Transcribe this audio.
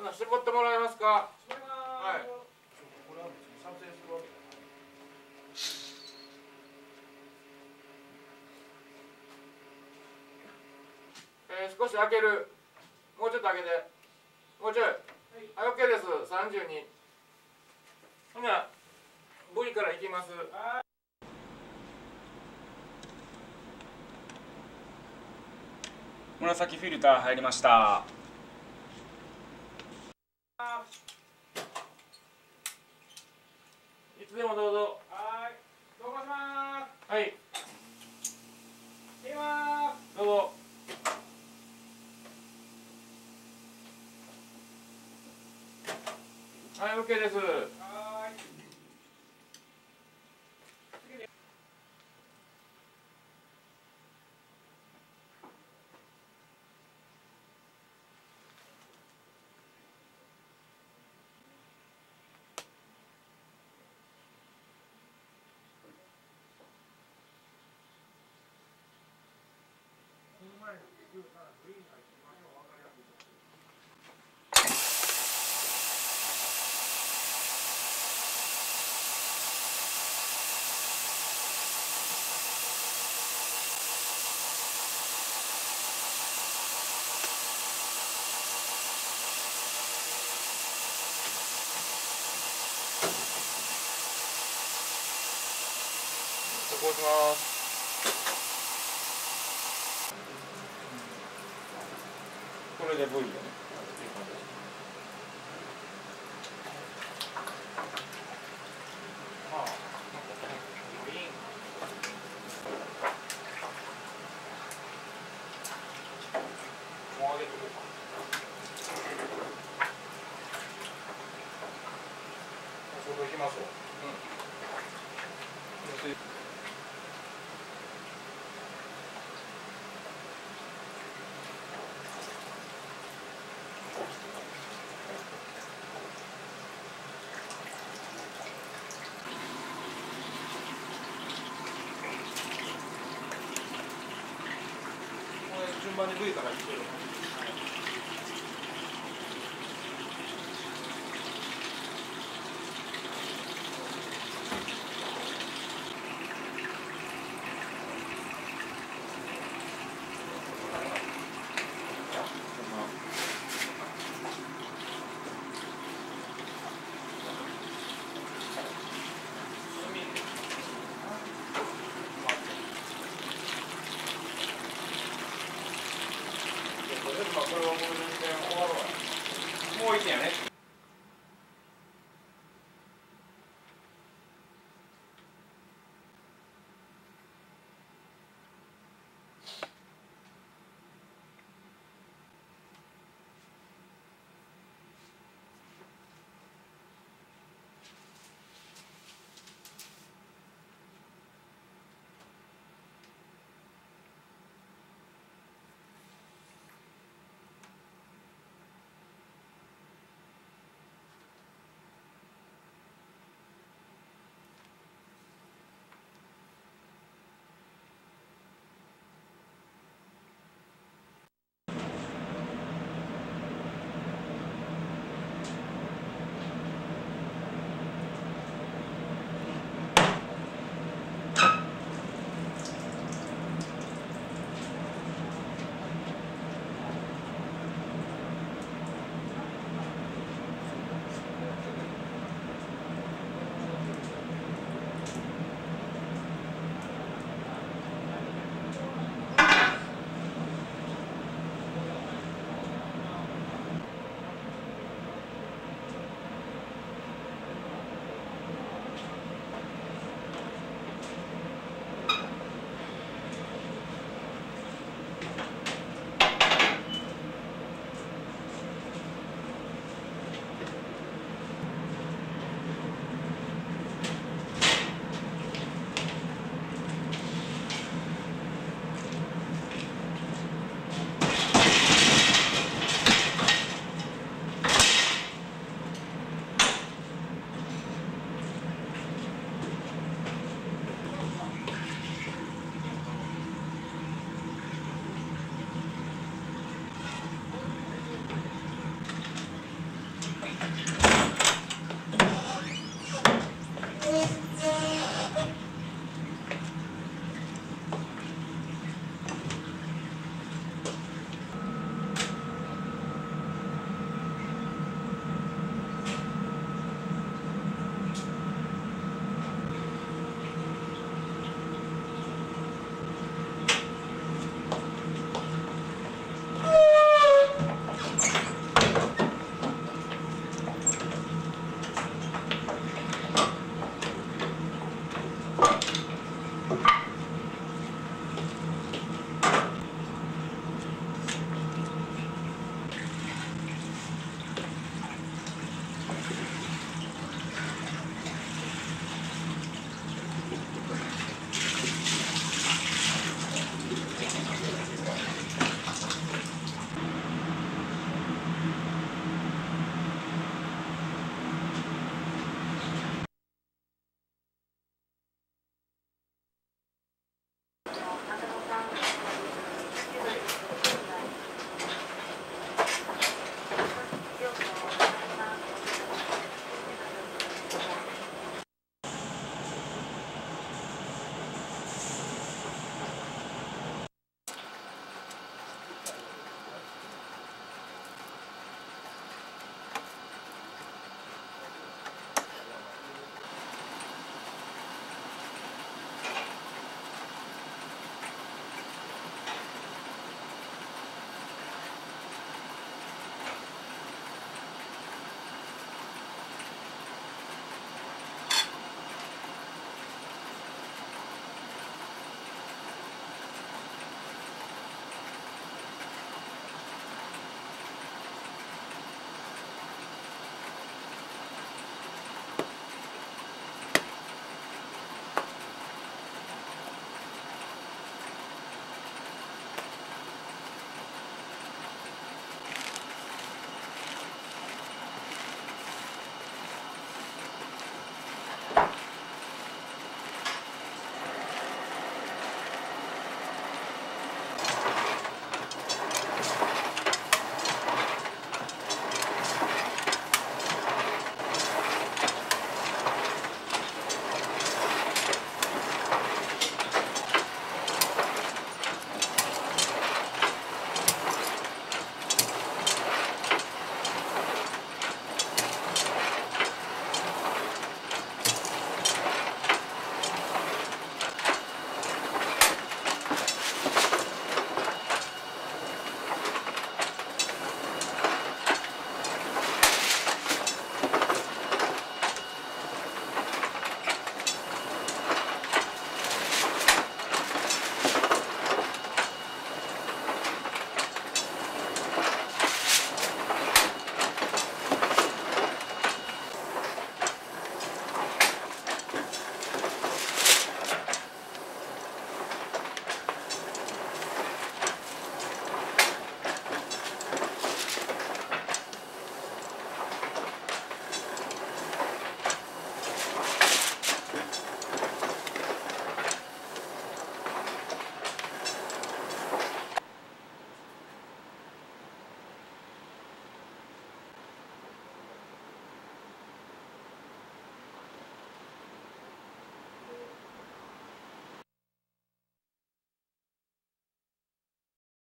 ほな、絞ってもらえますか。はい。これは撮影するわけだ。少し開ける。もうちょっと開けて。もうちょい。はい、OK です。32。ほな、V からいきます。紫フィルター入りました。いつでもどうぞ。はい。どうもします。はい。どうぞ。はい、OK です。こうします。これで V よね。V からいくよ。もう一点やね。